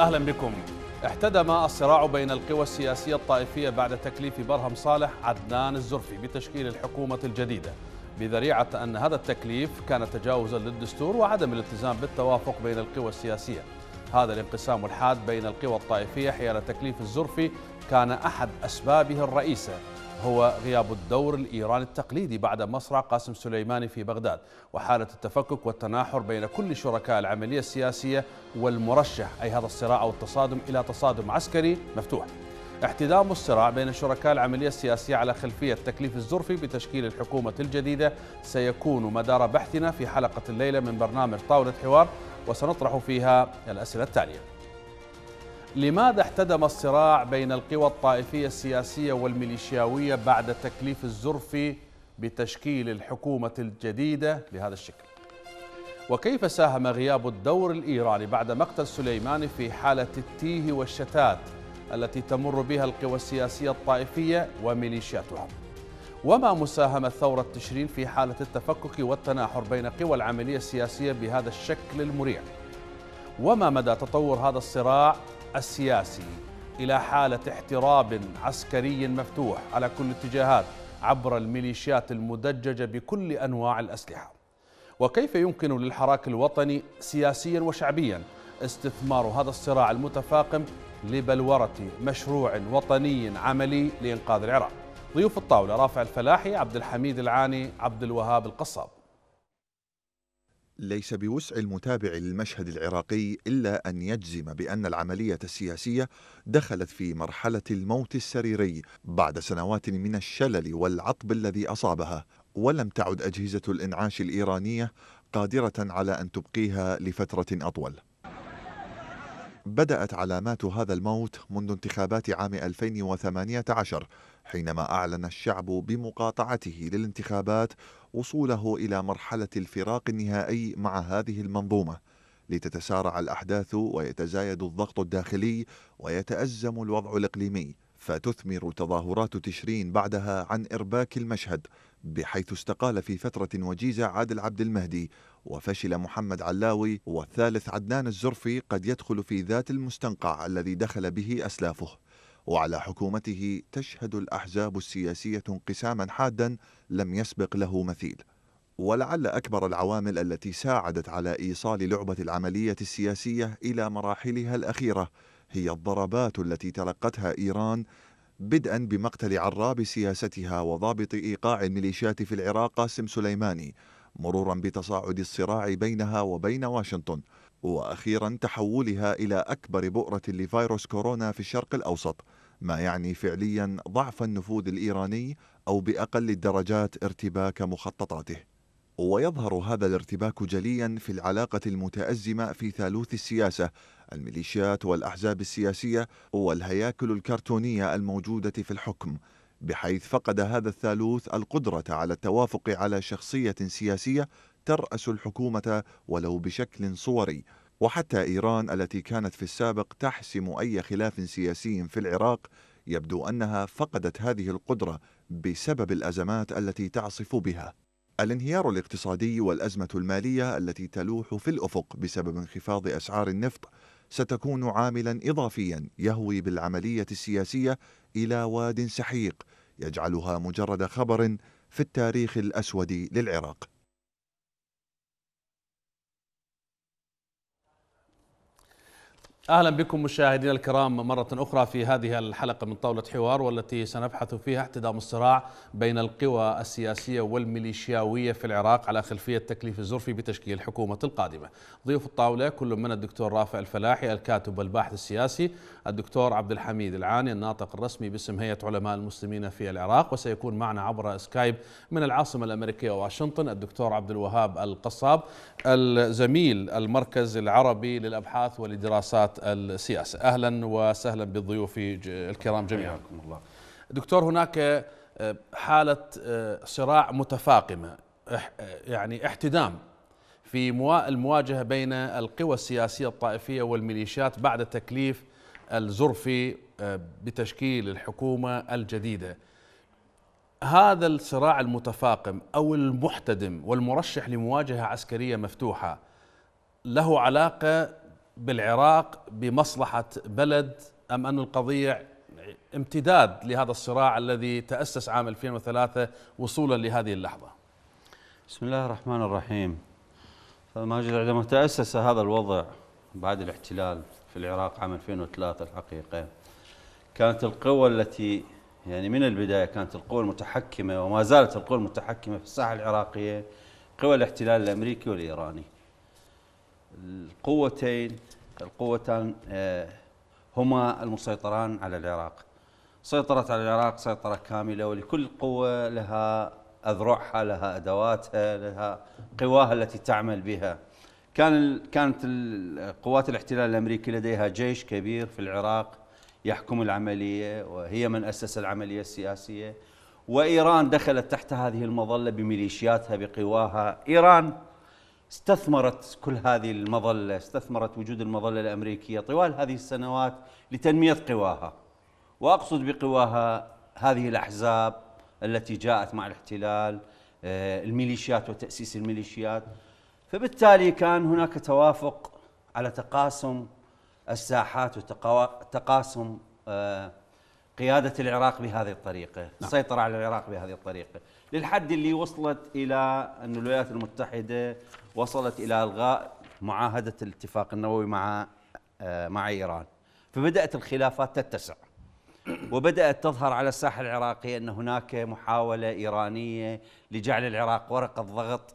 أهلا بكم. احتدم الصراع بين القوى السياسية الطائفية بعد تكليف برهم صالح عدنان الزرفي بتشكيل الحكومة الجديدة، بذريعة أن هذا التكليف كان تجاوزا للدستور وعدم الالتزام بالتوافق بين القوى السياسية. هذا الانقسام الحاد بين القوى الطائفية حيال تكليف الزرفي كان أحد أسبابه الرئيسة هو غياب الدور الإيراني التقليدي بعد مصرع قاسم سليماني في بغداد، وحالة التفكك والتناحر بين كل شركاء العملية السياسية والمرشح، أي هذا الصراع أو التصادم إلى تصادم عسكري مفتوح. احتدام الصراع بين شركاء العملية السياسية على خلفية تكليف الزرفي بتشكيل الحكومة الجديدة سيكون مدار بحثنا في حلقة الليلة من برنامج طاولة حوار، وسنطرح فيها الأسئلة التالية: لماذا احتدم الصراع بين القوى الطائفية السياسية والميليشياوية بعد تكليف الزرفي بتشكيل الحكومة الجديدة بهذا الشكل؟ وكيف ساهم غياب الدور الإيراني بعد مقتل سليماني في حالة التيه والشتات التي تمر بها القوى السياسية الطائفية وميليشياتها؟ وما مساهمة ثورة تشرين في حالة التفكك والتناحر بين قوى العملية السياسية بهذا الشكل المريع؟ وما مدى تطور هذا الصراع السياسي إلى حالة احتراب عسكري مفتوح على كل الاتجاهات عبر الميليشيات المدججة بكل أنواع الأسلحة؟ وكيف يمكن للحراك الوطني سياسيا وشعبيا استثمار هذا الصراع المتفاقم لبلورة مشروع وطني عملي لإنقاذ العراق؟ ضيوف الطاولة: رافع الفلاحي، عبد الحميد العاني، عبد الوهاب القصاب. ليس بوسع المتابع للمشهد العراقي إلا أن يجزم بأن العملية السياسية دخلت في مرحلة الموت السريري بعد سنوات من الشلل والعطب الذي أصابها، ولم تعد أجهزة الإنعاش الإيرانية قادرة على أن تبقيها لفترة أطول. بدأت علامات هذا الموت منذ انتخابات عام 2018، حينما أعلن الشعب بمقاطعته للانتخابات وصوله إلى مرحلة الفراق النهائي مع هذه المنظومة، لتتسارع الأحداث ويتزايد الضغط الداخلي ويتأزم الوضع الإقليمي، فتثمر تظاهرات تشرين بعدها عن إرباك المشهد، بحيث استقال في فترة وجيزة عادل عبد المهدي وفشل محمد علاوي، والثالث عدنان الزرفي قد يدخل في ذات المستنقع الذي دخل به أسلافه. وعلى حكومته تشهد الأحزاب السياسية انقساما حادا لم يسبق له مثيل. ولعل أكبر العوامل التي ساعدت على إيصال لعبة العملية السياسية إلى مراحلها الأخيرة هي الضربات التي تلقتها إيران، بدءا بمقتل عراب سياستها وضابط إيقاع الميليشيات في العراق قاسم سليماني، مرورا بتصاعد الصراع بينها وبين واشنطن، وأخيرا تحولها إلى أكبر بؤرة لفيروس كورونا في الشرق الأوسط، ما يعني فعليا ضعف النفوذ الإيراني أو بأقل الدرجات ارتباك مخططاته. ويظهر هذا الارتباك جليا في العلاقة المتأزمة في ثالوث السياسة، الميليشيات والأحزاب السياسية والهياكل الكرتونية الموجودة في الحكم، بحيث فقد هذا الثالوث القدرة على التوافق على شخصية سياسية ترأس الحكومة ولو بشكل صوري. وحتى إيران التي كانت في السابق تحسم أي خلاف سياسي في العراق، يبدو أنها فقدت هذه القدرة بسبب الأزمات التي تعصف بها. الانهيار الاقتصادي والأزمة المالية التي تلوح في الأفق بسبب انخفاض أسعار النفط ستكون عاملا إضافيا يهوي بالعملية السياسية إلى واد سحيق يجعلها مجرد خبر في التاريخ الأسود للعراق. أهلا بكم مشاهدينا الكرام مرة أخرى في هذه الحلقة من طاولة حوار، والتي سنبحث فيها احتدام الصراع بين القوى السياسية والميليشياوية في العراق على خلفية تكليف الزرفي بتشكيل الحكومة القادمة. ضيوف الطاولة كل من الدكتور رافع الفلاحي الكاتب والباحث السياسي، الدكتور عبد الحميد العاني الناطق الرسمي باسم هيئة علماء المسلمين في العراق، وسيكون معنا عبر سكايب من العاصمة الأمريكية واشنطن الدكتور عبد الوهاب القصاب الزميل المركز العربي للأبحاث والدراسات السياسة. أهلا وسهلا بالضيوف الكرام جميعا. دكتور، هناك حالة صراع متفاقمة، يعني احتدام في المواجهة بين القوى السياسية الطائفية والميليشيات بعد تكليف الزرفي بتشكيل الحكومة الجديدة. هذا الصراع المتفاقم أو المحتدم والمرشح لمواجهة عسكرية مفتوحة له علاقة بالعراق بمصلحة بلد أم أن القضية امتداد لهذا الصراع الذي تأسس عام 2003 وصولا لهذه اللحظة؟ بسم الله الرحمن الرحيم. فماجد عندما تأسس هذا الوضع بعد الاحتلال في العراق عام 2003 الحقيقة كانت القوى التي يعني من البداية كانت القوى المتحكمة وما زالت القوى المتحكمة في الساحة العراقية قوى الاحتلال الأمريكي والإيراني. القوتان هما المسيطران على العراق. سيطرت على العراق سيطرة كاملة، ولكل قوة لها أذرعها، لها أدواتها، لها قواها التي تعمل بها. كانت قوات الاحتلال الأمريكي لديها جيش كبير في العراق يحكم العملية، وهي من أسس العملية السياسية. وإيران دخلت تحت هذه المظلة بميليشياتها بقواها. إيران استثمرت كل هذه المظلة، استثمرت وجود المظلة الأمريكية طوال هذه السنوات لتنمية قواها، وأقصد بقواها هذه الأحزاب التي جاءت مع الاحتلال، الميليشيات وتأسيس الميليشيات. فبالتالي كان هناك توافق على تقاسم الساحات وتقاسم قيادة العراق بهذه الطريقة، السيطرة على العراق بهذه الطريقة، للحد اللي وصلت إلى أن الولايات المتحدة وصلت إلى إلغاء معاهدة الاتفاق النووي مع إيران. فبدأت الخلافات تتسع، وبدأت تظهر على الساحة العراقية أن هناك محاولة إيرانية لجعل العراق ورقة ضغط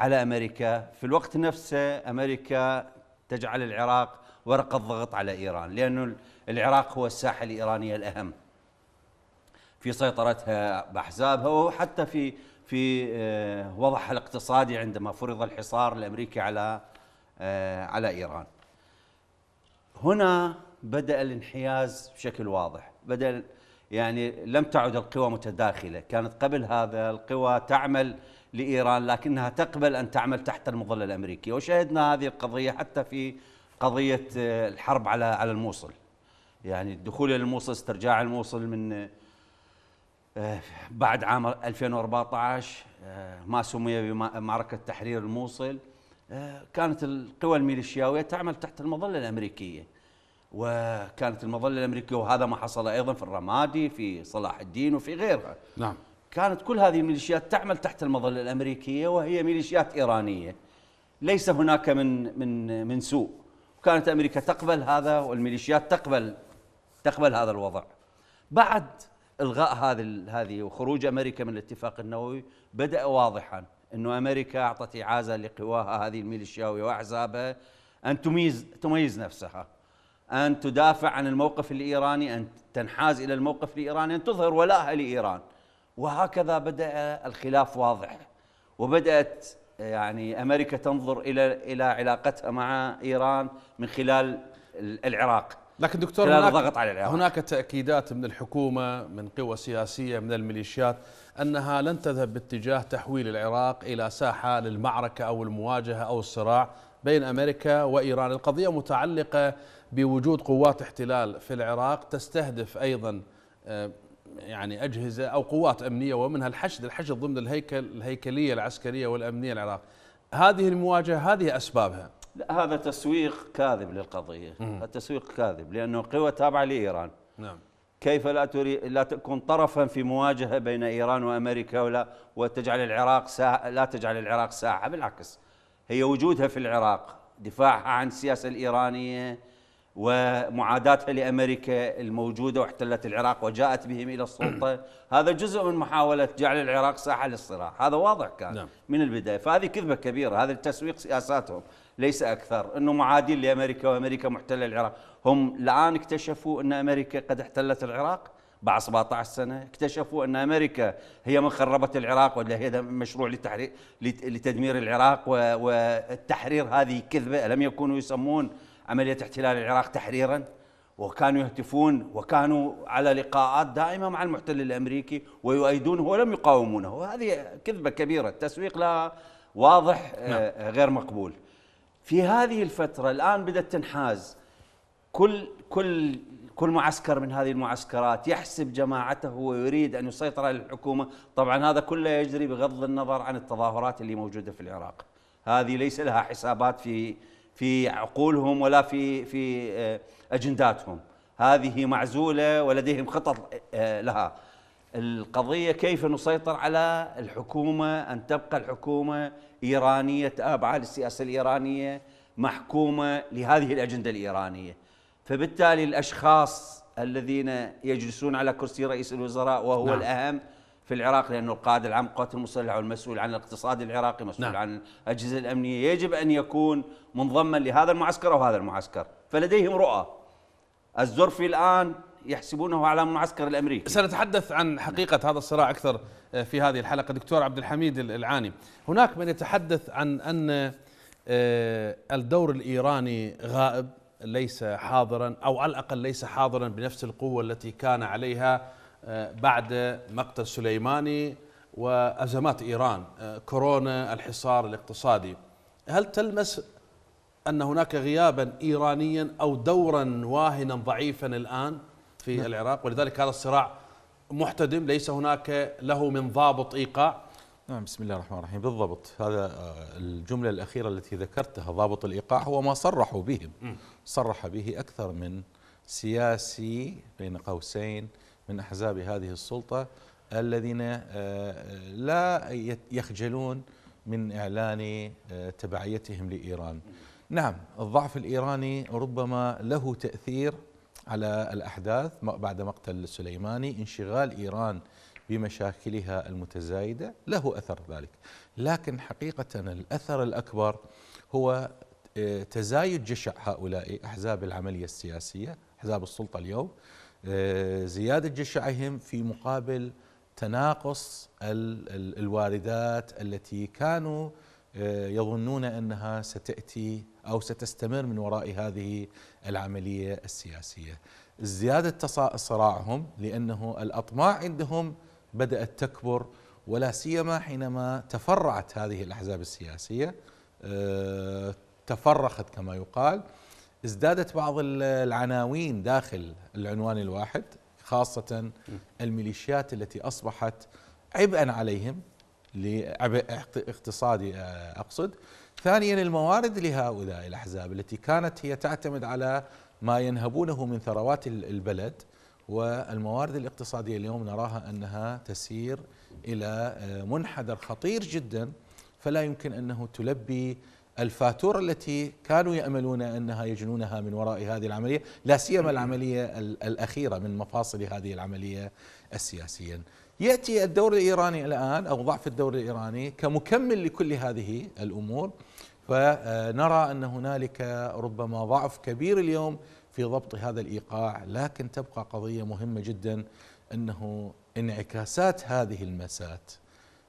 على أمريكا. في الوقت نفسه أمريكا تجعل العراق ورقة ضغط على إيران، لأن العراق هو الساحة الإيرانية الأهم في سيطرتها بأحزابها، وحتى في وضعها الاقتصادي عندما فرض الحصار الأمريكي على إيران. هنا بدأ الانحياز بشكل واضح، بدأ يعني لم تعد القوى متداخلة. كانت قبل هذا القوى تعمل لإيران لكنها تقبل أن تعمل تحت المظلة الأمريكية، وشاهدنا هذه القضية حتى في قضية الحرب على الموصل. يعني الدخول إلى الموصل، استرجاع الموصل من بعد عام 2014 ما سمي بمعركة تحرير الموصل، كانت القوى الميليشياوية تعمل تحت المظلة الأمريكية، وكانت المظلة الأمريكية، وهذا ما حصل أيضا في الرمادي، في صلاح الدين، وفي غيرها. نعم. كانت كل هذه الميليشيات تعمل تحت المظلة الأمريكية، وهي ميليشيات إيرانية، ليس هناك من سوء. وكانت أمريكا تقبل هذا، والميليشيات تقبل هذا الوضع. بعد إلغاء هذه وخروج أمريكا من الاتفاق النووي بدأ واضحا أنه أمريكا أعطت إعازة لقواها هذه الميليشياوية وأحزابها أن تميز نفسها، أن تدافع عن الموقف الإيراني، أن تنحاز إلى الموقف الإيراني، أن تظهر ولاءها لإيران. وهكذا بدأ الخلاف واضح، وبدأت يعني أمريكا تنظر إلى علاقتها مع إيران من خلال العراق. لكن دكتور، هناك تأكيدات من الحكومة، من قوى سياسية، من الميليشيات أنها لن تذهب باتجاه تحويل العراق إلى ساحة للمعركة أو المواجهة أو الصراع بين أمريكا وإيران. القضية متعلقة بوجود قوات احتلال في العراق تستهدف أيضا يعني أجهزة أو قوات أمنية، ومنها الحشد ضمن الهيكلية العسكرية والأمنية العراق. هذه المواجهة هذه أسبابها؟ لا، هذا تسويق كاذب للقضية. التسويق كاذب لأنه قوى تابعة لإيران. نعم. كيف لا تكون طرفا في مواجهة بين إيران وأمريكا وتجعل العراق ساحة؟ لا تجعل العراق ساحة، بالعكس، هي وجودها في العراق، دفاعها عن السياسة الإيرانية ومعاداتها لأمريكا الموجودة واحتلت العراق وجاءت بهم إلى السلطة، هذا جزء من محاولة جعل العراق ساحة للصراع. هذا واضح كان. نعم. من البداية. فهذه كذبة كبيرة، هذا التسويق سياساتهم ليس أكثر. أنه معادين لأمريكا وأمريكا محتلة العراق. هم الآن اكتشفوا أن أمريكا قد احتلت العراق بعد 17 سنة، اكتشفوا أن أمريكا هي من خربت العراق، ولا هي مشروع لتدمير العراق والتحرير. هذه كذبة. ألم يكونوا يسمون عملية احتلال العراق تحريراً؟ وكانوا يهتفون وكانوا على لقاءات دائمة مع المحتل الأمريكي ويؤيدونه ولم يقاومونه. وهذه كذبة كبيرة، التسويق لها واضح. نعم. غير مقبول. في هذه الفترة الآن بدأت تنحاز كل معسكر من هذه المعسكرات يحسب جماعته ويريد أن يسيطر على الحكومة. طبعاً هذا كله يجري بغض النظر عن التظاهرات اللي موجودة في العراق. هذه ليس لها حسابات في في عقولهم ولا في أجنداتهم. هذه معزولة ولديهم خطط لها. القضية كيف نسيطر على الحكومة، أن تبقى الحكومة إيرانية تابعة للسياسة الإيرانية محكومة لهذه الأجندة الإيرانية. فبالتالي الأشخاص الذين يجلسون على كرسي رئيس الوزراء وهو نعم. الأهم في العراق، لأنه القائد العام للقوات المسلحة والمسؤول عن الاقتصاد العراقي مسؤول نعم. عن الأجهزة الأمنية، يجب أن يكون منضما لهذا المعسكر أو هذا المعسكر. فلديهم رؤى. الزرفي الآن يحسبونه على المعسكر الأمريكي. سنتحدث عن حقيقة هذا الصراع أكثر في هذه الحلقة. دكتور عبد الحميد العاني، هناك من يتحدث عن أن الدور الإيراني غائب، ليس حاضرا أو على الأقل ليس حاضرا بنفس القوة التي كان عليها بعد مقتل سليماني وأزمات إيران، كورونا، الحصار الاقتصادي. هل تلمس أن هناك غيابا إيرانيا أو دورا واهنا ضعيفا الآن في العراق، ولذلك هذا الصراع محتدم ليس هناك له من ضابط إيقاع؟ نعم، بسم الله الرحمن الرحيم. بالضبط، هذا الجملة الأخيرة التي ذكرتها ضابط الإيقاع هو ما صرحوا به، صرح به أكثر من سياسي بين قوسين من أحزاب هذه السلطة الذين لا يخجلون من إعلان تبعيتهم لإيران. نعم، الضعف الإيراني ربما له تأثير على الأحداث بعد مقتل سليماني. انشغال إيران بمشاكلها المتزايدة له أثر ذلك، لكن حقيقة الأثر الأكبر هو تزايد جشع هؤلاء أحزاب العملية السياسية، أحزاب السلطة اليوم، زيادة جشعهم في مقابل تناقص الواردات التي كانوا يظنون أنها ستأتي أو ستستمر من وراء هذه العملية السياسية. زيادة صراعهم لأنه الأطماع عندهم بدأت تكبر، ولا سيما حينما تفرعت هذه الأحزاب السياسية، تفرخت كما يقال. ازدادت بعض العناوين داخل العنوان الواحد، خاصة الميليشيات التي أصبحت عبئا عليهم، لعبء اقتصادي أقصد. ثانيا، الموارد لهؤلاء الأحزاب التي كانت هي تعتمد على ما ينهبونه من ثروات البلد، والموارد الاقتصادية اليوم نراها أنها تسير إلى منحدر خطير جدا، فلا يمكن أنه تلبي الفاتورة التي كانوا يأملون أنها يجنونها من وراء هذه العملية، لا سيما العملية الأخيرة من مفاصل هذه العملية السياسية. يأتي الدور الإيراني الآن أو ضعف الدور الإيراني كمكمل لكل هذه الأمور، فنرى أن هنالك ربما ضعف كبير اليوم في ضبط هذا الإيقاع. لكن تبقى قضية مهمة جدا، أنه انعكاسات هذه المسات،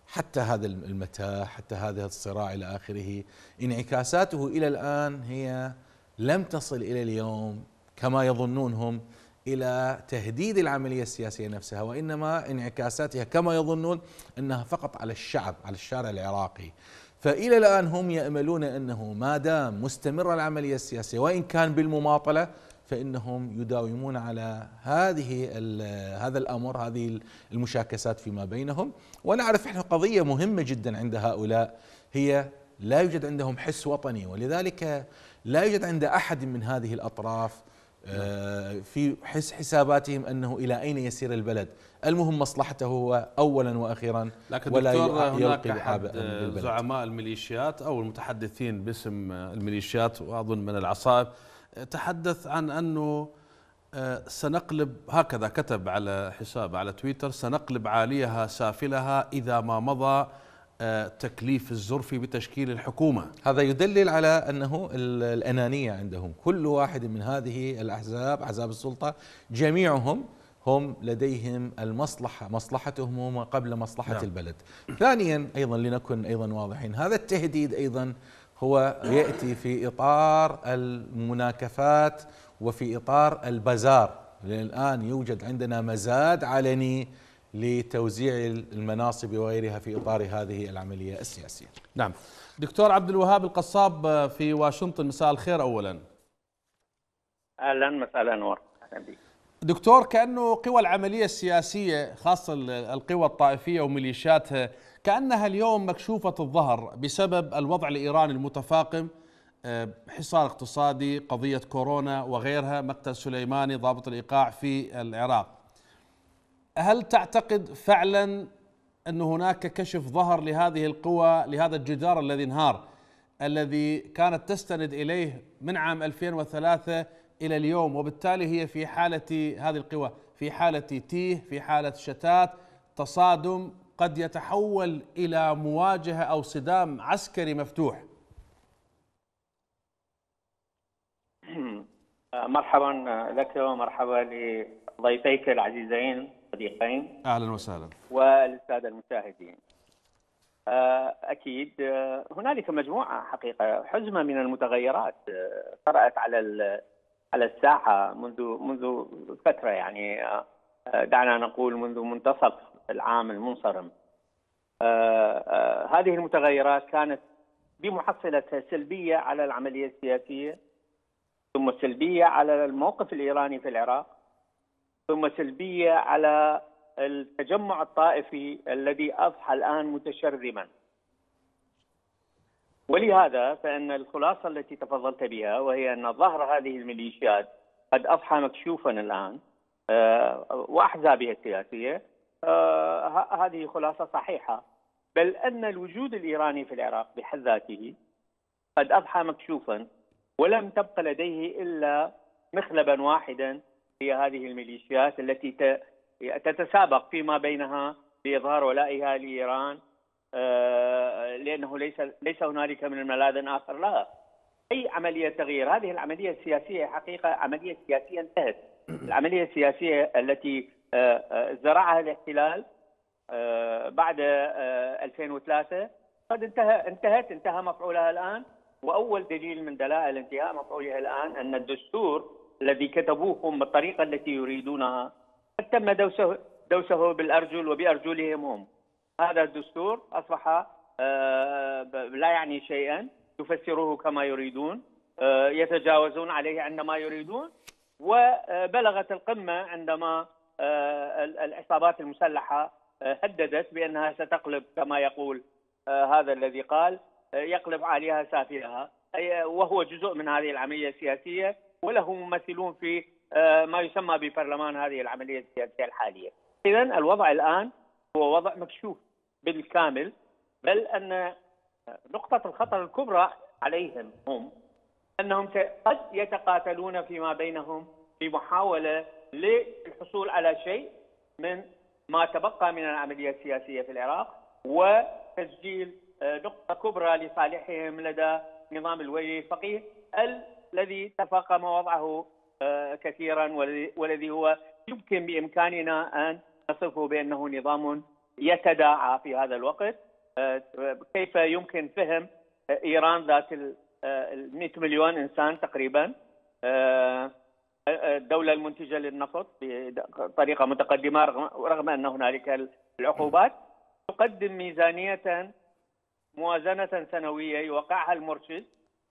حتى هذا المتاع، حتى هذا الصراع إلى آخره، انعكاساته إلى الآن هي لم تصل إلى اليوم كما يظنونهم إلى تهديد العملية السياسية نفسها، وإنما انعكاساتها كما يظنون أنها فقط على الشعب، على الشارع العراقي. فإلى الآن هم يأملون أنه ما دام مستمرة العملية السياسية وإن كان بالمماطلة، فإنهم يداومون على هذا الأمر، هذه المشاكسات فيما بينهم. ونعرف إحنا قضية مهمة جدا عند هؤلاء، هي لا يوجد عندهم حس وطني، ولذلك لا يوجد عند أحد من هذه الأطراف في حساباتهم أنه إلى أين يسير البلد، المهم مصلحته هو أولا وأخيرا. لكن ولا هناك أحد زعماء الميليشيات أو المتحدثين باسم الميليشيات وأظن من العصائب تحدث عن أنه سنقلب، هكذا كتب على حسابه على تويتر، سنقلب عاليها سافلها إذا ما مضى تكليف الزرفي بتشكيل الحكومة. هذا يدلل على أنه الأنانية عندهم، كل واحد من هذه الأحزاب، أحزاب السلطة، جميعهم هم لديهم المصلحة، مصلحتهم هم قبل مصلحة نعم. البلد. ثانيا أيضا، لنكن أيضا واضحين، هذا التهديد أيضا هو يأتي في إطار المناكفات وفي إطار البزار. الآن يوجد عندنا مزاد علني لتوزيع المناصب وغيرها في إطار هذه العملية السياسية. نعم، دكتور عبد الوهاب القصاب في واشنطن، مساء الخير. أولا أهلا، مساء النور. دكتور، كأنه قوى العملية السياسية، خاصة القوى الطائفية وميليشياتها، كأنها اليوم مكشوفة الظهر بسبب الوضع الإيراني المتفاقم حصار اقتصادي، قضية كورونا وغيرها، مقتل سليماني، ضابط الإيقاع في العراق. هل تعتقد فعلا أن هناك كشف ظهر لهذه القوى، لهذا الجدار الذي انهار، الذي كانت تستند إليه من عام 2003 إلى اليوم، وبالتالي هي في حالة، هذه القوى في حالة تيه، في حالة شتات، تصادم قد يتحول إلى مواجهة أو صدام عسكري مفتوح؟ مرحبا لك ومرحبا لضيفيك العزيزين صديقين. أهلا وسهلا. والسادة المشاهدين. أكيد هنالك مجموعة حقيقة حزمة من المتغيرات طرأت على الساحة منذ فترة، يعني دعنا نقول منذ منتصف العام المنصرم. هذه المتغيرات كانت بمحصلتها سلبية على العملية السياسية، ثم سلبية على الموقف الإيراني في العراق، ثم سلبية على التجمع الطائفي الذي أصبح الآن متشرذما. ولهذا فإن الخلاصة التي تفضلت بها، وهي أن ظهر هذه الميليشيات قد أصبح مكشوفا الآن وأحزابها السياسية، هذه خلاصة صحيحة، بل أن الوجود الإيراني في العراق بحد ذاته قد أصبح مكشوفا، ولم تبق لديه إلا مخلبا واحدا، هي هذه الميليشيات التي تتسابق فيما بينها لإظهار ولائها لإيران، لأنه ليس هنالك من الملاذ آخر لها. أي عملية تغيير، هذه العملية السياسية حقيقة عملية سياسية انتهت. العملية السياسية التي زرعها الاحتلال بعد 2003 قد انتهى مفعولها الآن. وأول دليل من دلائل انتهاء مفعولها الآن أن الدستور الذي كتبوهم بالطريقة التي يريدونها قد تم دوسه بالأرجل وبأرجلهم هم. هذا الدستور أصبح لا يعني شيئا، يفسروه كما يريدون، يتجاوزون عليه عندما يريدون. وبلغت القمة عندما العصابات المسلحة هددت بأنها ستقلب، كما يقول هذا الذي قال، يقلب عليها سافلها، وهو جزء من هذه العملية السياسية، وله ممثلون في ما يسمى ببرلمان هذه العملية السياسية الحالية. إذا الوضع الآن هو وضع مكشوف بالكامل، بل أن نقطة الخطر الكبرى عليهم هم أنهم قد يتقاتلون فيما بينهم في محاولة للحصول على شيء من ما تبقى من العملية السياسية في العراق، وتسجيل نقطة كبرى لصالحهم لدى نظام الولي الفقيه الذي تفاقم وضعه كثيرا، والذي هو يمكن بإمكاننا أن نصفه بأنه نظام يتداعى في هذا الوقت. كيف يمكن فهم إيران ذات 100 مليون إنسان تقريبا، الدولة المنتجة للنفط بطريقة متقدمة رغم أن هنالك العقوبات، تقدم ميزانية موازنة سنوية يوقعها المرشد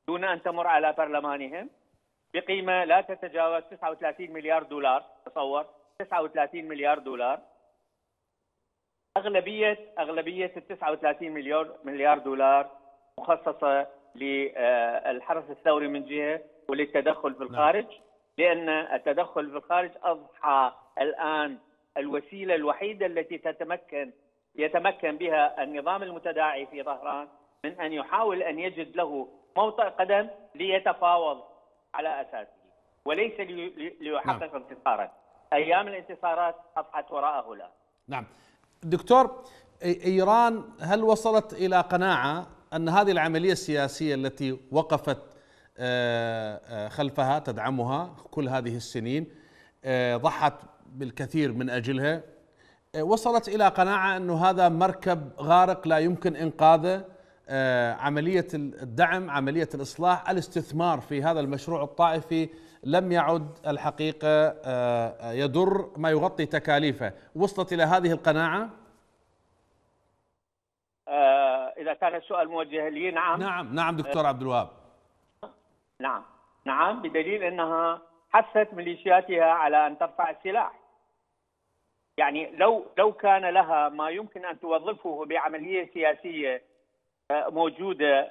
دون أن تمر على برلمانهم بقيمة لا تتجاوز 39 مليار دولار، تصور 39 مليار دولار. أغلبية ال 39 مليار دولار مخصصة للحرس الثوري من جهة، وللتدخل في الخارج، لأن التدخل في الخارج أضحى الآن الوسيلة الوحيدة التي يتمكن بها النظام المتداعي في طهران من أن يحاول أن يجد له موطئ قدم ليتفاوض على أساسه، وليس ليحقق انتصارا. أيام الانتصارات أضحت وراءه لا. نعم دكتور، إيران هل وصلت إلى قناعة أن هذه العملية السياسية التي وقفت خلفها تدعمها كل هذه السنين، ضحت بالكثير من أجلها، وصلت إلى قناعة أنه هذا مركب غارق لا يمكن إنقاذه؟ عملية الدعم، عملية الإصلاح، الاستثمار في هذا المشروع الطائفي لم يعد الحقيقة يضر ما يغطي تكاليفه، وصلت إلى هذه القناعة؟ إذا كان السؤال موجه لي، نعم. نعم دكتور عبد الوهاب. نعم بدليل أنها حثت ميليشياتها على أن ترفع السلاح. يعني لو كان لها ما يمكن أن توظفه بعملية سياسية موجودة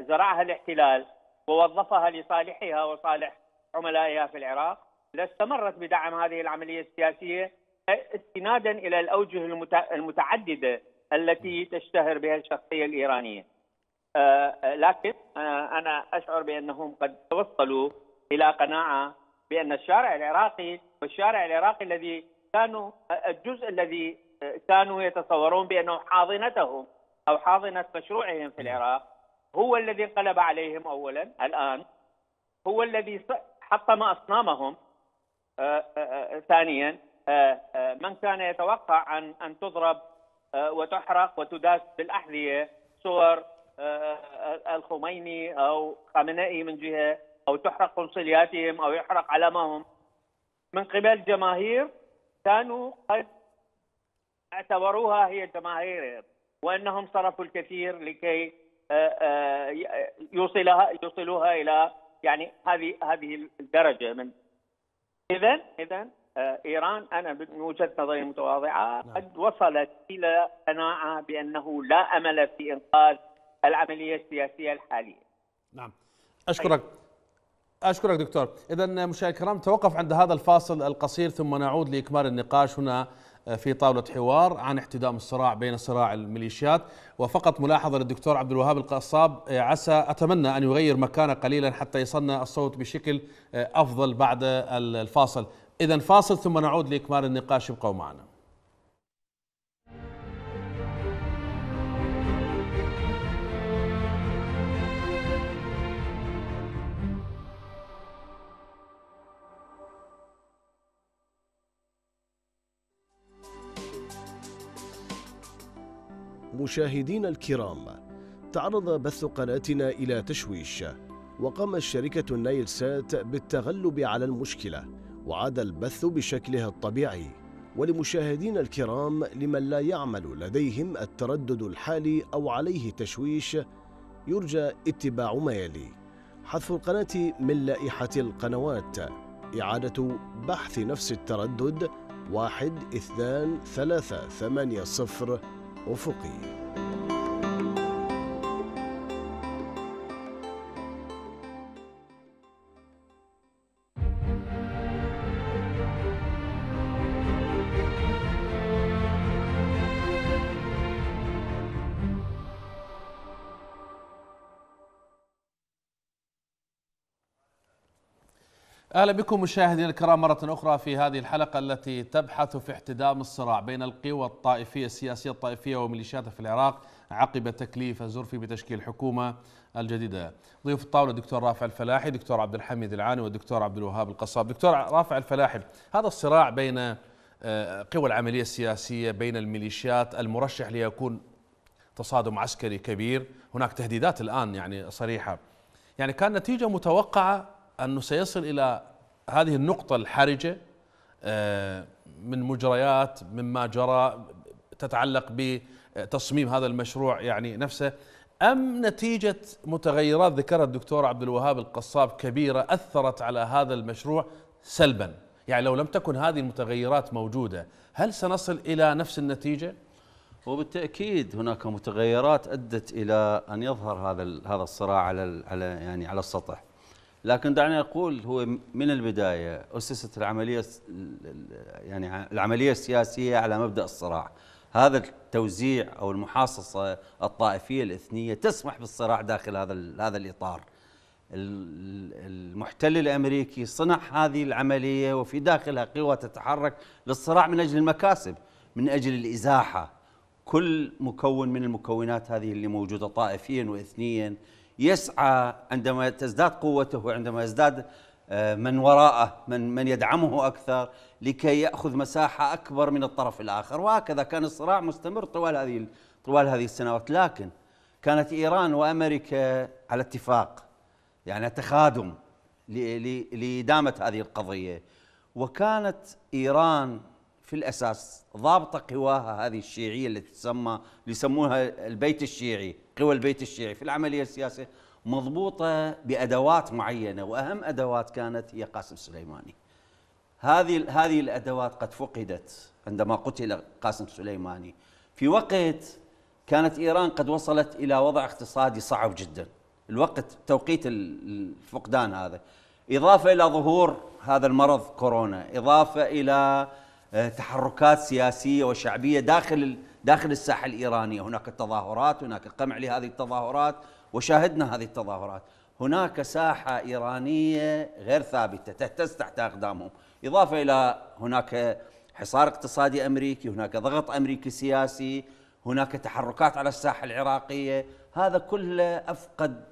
زرعها الاحتلال ووظفها لصالحها وصالح عملائها في العراق، لاستمرت بدعم هذه العملية السياسية استنادا إلى الأوجه المتعددة التي تشتهر بها الشخصية الإيرانية. لكن أنا أشعر بأنهم قد توصلوا إلى قناعة بأن الشارع العراقي والشارع العراقي الذي كانوا الجزء الذي كانوا يتصورون بأنه حاضنتهم أو حاضنة مشروعهم في العراق هو الذي انقلب عليهم أولا، الآن هو الذي حطم أصنامهم. ثانيا، من كان يتوقع أن تضرب وتحرق وتداس بالأحذية صور الخميني أو خامنئي من جهة، أو تحرق قنصلياتهم أو يحرق علمهم من قبل جماهير كانوا قد اعتبروها هي جماهيرهم، وأنهم صرفوا الكثير لكي يوصلوها إلى يعني هذه الدرجة من. إذا إيران أنا من وجهة نظري متواضعة قد وصلت إلى قناعة بأنه لا أمل في إنقاذ العملية السياسية الحالية. نعم، أشكرك دكتور. إذا مشاهدينا الكرام، توقف عند هذا الفاصل القصير ثم نعود لإكمال النقاش هنا في طاولة حوار عن احتدام الصراع بين صراع الميليشيات. وفقط ملاحظة للدكتور عبد الوهاب القصاب، عسى أتمنى أن يغير مكانه قليلا حتى يصلنا الصوت بشكل أفضل بعد الفاصل. إذا فاصل ثم نعود لإكمال النقاش، ابقوا معنا. مشاهدين الكرام، تعرض بث قناتنا إلى تشويش، وقامت شركة نايل سات بالتغلب على المشكلة، وعاد البث بشكلها الطبيعي. ولمشاهدين الكرام، لمن لا يعمل لديهم التردد الحالي أو عليه تشويش، يرجى اتباع ما يلي: حذف القناة من لائحة القنوات، إعادة بحث نفس التردد 12380 أفقي. أهلا بكم مشاهدينا الكرام مرة أخرى في هذه الحلقة التي تبحث في احتدام الصراع بين القوى الطائفية السياسية الطائفية وميليشياتها في العراق عقب تكليف الزرفي بتشكيل الحكومة الجديدة. ضيوف الطاولة الدكتور رافع الفلاحي، دكتور عبد الحميد العاني، والدكتور عبد الوهاب القصاب. دكتور رافع الفلاحي، هذا الصراع بين قوى العملية السياسية بين الميليشيات المرشح ليكون تصادم عسكري كبير، هناك تهديدات الآن يعني صريحة، يعني كان نتيجة متوقعة أنه سيصل إلى هذه النقطة الحرجة من مجريات مما جرى تتعلق بتصميم هذا المشروع يعني نفسه، أم نتيجة متغيرات ذكرها الدكتور عبد الوهاب القصاب كبيرة أثرت على هذا المشروع سلبا؟ يعني لو لم تكن هذه المتغيرات موجودة هل سنصل إلى نفس النتيجة؟ وبالتأكيد هناك متغيرات أدت إلى أن يظهر هذا الصراع على السطح، لكن دعنا نقول هو من البداية أسست العملية السياسية على مبدأ الصراع. هذا التوزيع أو المحاصصة الطائفية الإثنية تسمح بالصراع داخل هذا الإطار. المحتل الأمريكي صنع هذه العملية وفي داخلها قوى تتحرك للصراع من أجل المكاسب، من أجل الإزاحة. كل مكون من المكونات هذه اللي موجودة طائفيا وإثنيا يسعى عندما تزداد قوته وعندما يزداد من وراءه من يدعمه أكثر لكي يأخذ مساحة أكبر من الطرف الآخر، وهكذا كان الصراع مستمر طوال هذه السنوات. لكن كانت إيران وأمريكا على اتفاق، يعني تخادم لإدامة هذه القضية، وكانت إيران في الأساس ضابطة قواها هذه الشيعية التي يسمونها البيت الشيعي، قوى البيت الشيعي في العملية السياسية مضبوطة بأدوات معينة، وأهم أدوات كانت هي قاسم سليماني. هذه الأدوات قد فقدت عندما قتل قاسم سليماني، في وقت كانت إيران قد وصلت إلى وضع اقتصادي صعب جدا، الوقت، توقيت الفقدان هذا، إضافة إلى ظهور هذا المرض كورونا، إضافة إلى تحركات سياسية وشعبية داخل الساحة الإيرانية، هناك التظاهرات، هناك القمع لهذه التظاهرات، وشاهدنا هذه التظاهرات. هناك ساحة إيرانية غير ثابتة تهتز تحت أقدامهم، إضافة إلى هناك حصار اقتصادي أمريكي، هناك ضغط أمريكي سياسي، هناك تحركات على الساحة العراقية. هذا كله أفقد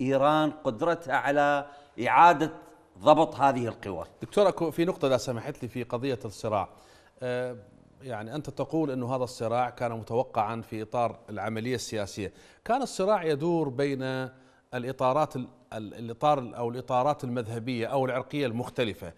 إيران قدرتها على إعادة ضبط هذه القوى. دكتور، في نقطة لا سمحت لي في قضية الصراع، يعني أنت تقول أن هذا الصراع كان متوقعا في إطار العملية السياسية، كان الصراع يدور بين الإطارات المذهبية أو العرقية المختلفة،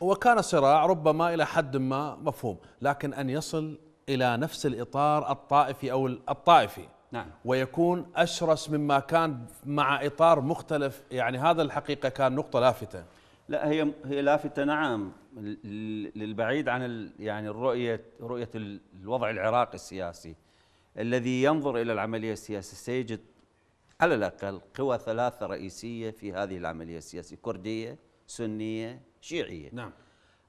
وكان صراع ربما إلى حد ما مفهوم، لكن أن يصل إلى نفس الإطار الطائفي أو الطائفي، نعم، ويكون أشرس مما كان مع إطار مختلف، يعني هذا الحقيقة كان نقطة لافتة. لا، هي لافتة، نعم، للبعيد عن يعني رؤية الوضع العراقي السياسي. الذي ينظر إلى العملية السياسية سيجد على الأقل قوى ثلاثة رئيسية في هذه العملية السياسية: كردية، سنية، شيعية. نعم.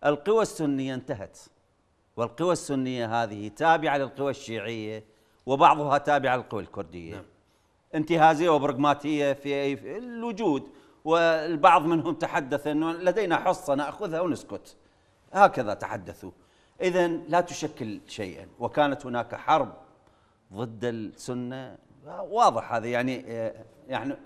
القوى السنية انتهت، والقوى السنية هذه تابعة للقوى الشيعية، وبعضها تابعة للقوى الكردية. نعم. انتهازية وبرغماتية في الوجود، والبعض منهم تحدث أنه لدينا حصة نأخذها ونسكت، هكذا تحدثوا، إذن لا تشكل شيئا. وكانت هناك حرب ضد السنة، واضح هذا، يعني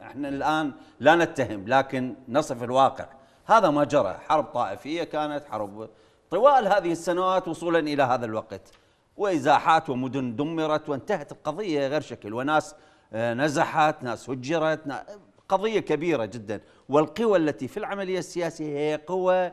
احنا الآن لا نتهم لكن نصف الواقع. هذا ما جرى، حرب طائفية، كانت حرب طوال هذه السنوات وصولا إلى هذا الوقت، وإزاحات ومدن دمرت، وانتهت القضية غير شكل، وناس نزحت، ناس هجرت، قضية كبيرة جدا. والقوى التي في العملية السياسية هي قوى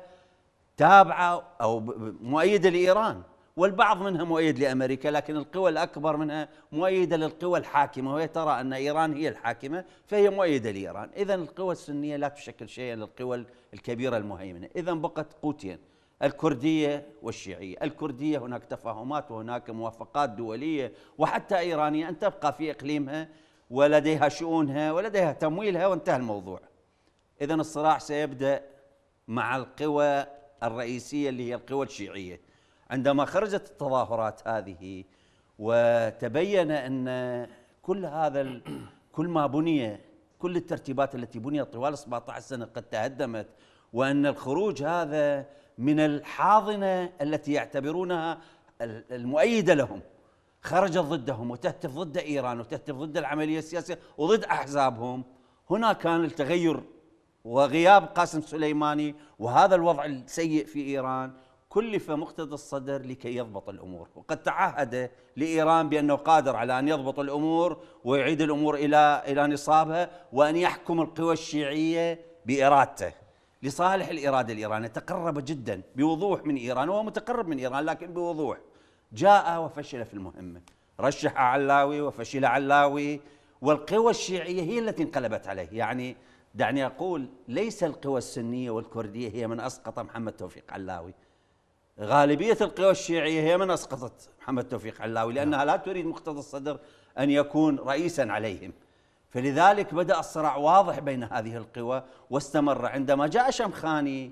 تابعة أو مؤيدة لإيران، والبعض منها مؤيد لأمريكا، لكن القوى الأكبر منها مؤيدة للقوى الحاكمة، وهي ترى أن إيران هي الحاكمة، فهي مؤيدة لإيران. إذن القوى السنية لا تشكل شيئا للقوى الكبيرة المهيمنة، إذن بقت قوتين: الكردية والشيعية. الكردية هناك تفاهمات وهناك موافقات دولية وحتى إيرانية أن تبقى في إقليمها، ولديها شؤونها ولديها تمويلها، وانتهى الموضوع. إذن الصراع سيبدأ مع القوى الرئيسية اللي هي القوى الشيعية. عندما خرجت التظاهرات هذه وتبين أن كل ما بني، كل الترتيبات التي بنيت طوال 17 سنة قد تهدمت، وأن الخروج هذا من الحاضنة التي يعتبرونها المؤيدة لهم خرجت ضدهم وتهتف ضد إيران وتهتف ضد العملية السياسية وضد أحزابهم. هنا كان التغير، وغياب قاسم سليماني وهذا الوضع السيء في إيران كلف مقتدى الصدر لكي يضبط الأمور، وقد تعهد لإيران بأنه قادر على أن يضبط الأمور ويعيد الأمور إلى نصابها، وأن يحكم القوى الشيعية بإرادته لصالح الإرادة الإيرانية. تقرب جدا بوضوح من إيران، وهو متقرب من إيران لكن بوضوح. جاء وفشل في المهمة، رشح علاوي وفشل علاوي، والقوى الشيعية هي التي انقلبت عليه. يعني دعني أقول، ليس القوى السنية والكردية هي من أسقط محمد توفيق علاوي، غالبية القوى الشيعية هي من أسقطت محمد توفيق علاوي، لأنها لا تريد مقتدى الصدر أن يكون رئيسا عليهم. فلذلك بدأ الصراع واضح بين هذه القوى واستمر. عندما جاء شمخاني